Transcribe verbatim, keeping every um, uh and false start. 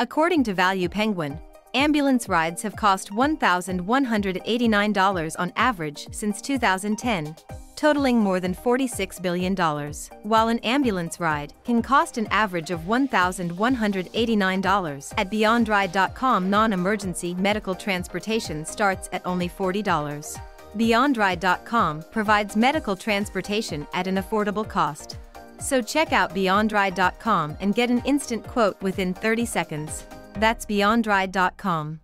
According to Value Penguin, ambulance rides have cost one thousand one hundred eighty-nine dollars on average since two thousand ten, totaling more than forty-six billion dollars. While an ambulance ride can cost an average of one thousand one hundred eighty-nine dollars, at Beyond Ride dot com non-emergency medical transportation starts at only forty dollars. Beyond Ride dot com provides medical transportation at an affordable cost. So check out Beyond Ride dot com and get an instant quote within thirty seconds. That's Beyond Ride dot com.